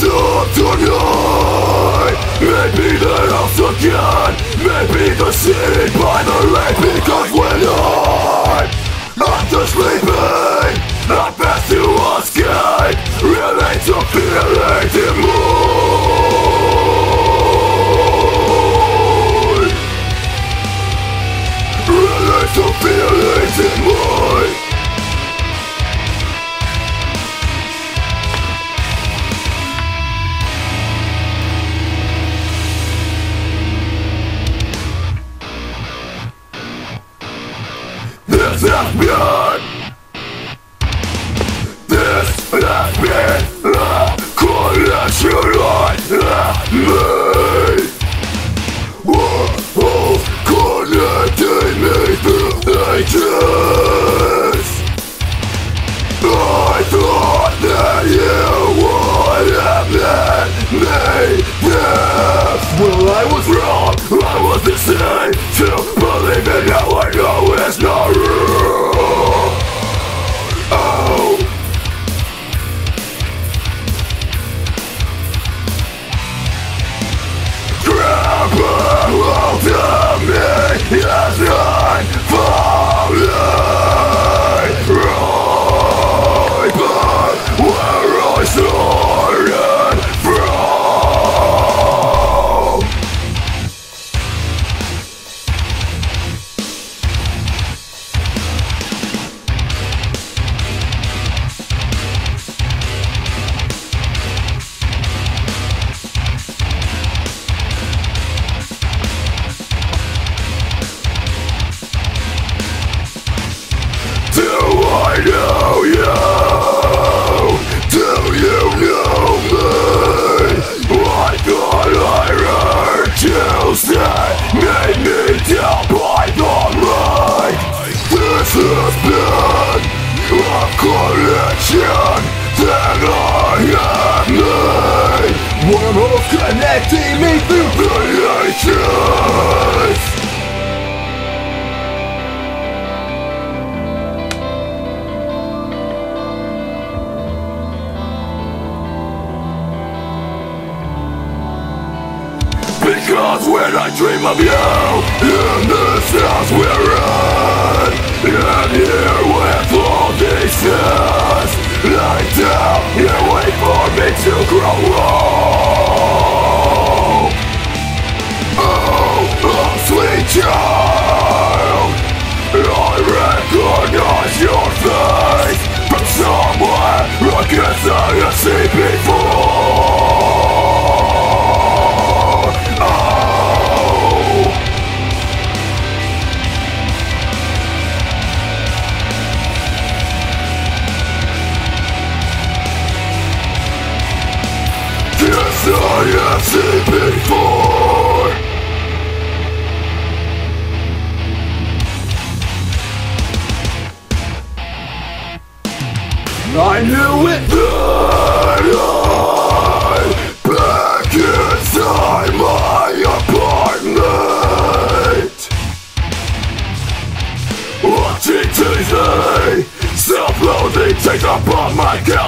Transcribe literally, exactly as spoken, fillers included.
do tonight. Maybe the house again, maybe the city by the lake. Because when I'm after sleeping, I pass to a sky. Relate to feeling the moon. Relate to feeling the moon. This has been, this has been a collection of me. Wormholes connecting me to ages. I thought that you would have met me this. Well, I was wrong, I was deceived to believe it. Now I know it's not real. Collection that I have made. Wormholes connecting me through the ages. Because when I dream of you in this house we're in, and here with all these sins, lie down and wait for me to grow old. Oh, oh sweet child, I recognize your face from somewhere I guess I have seen before. I have seen before. I knew it then. I back inside my apartment, watching T V, self-loathing takes upon my couch.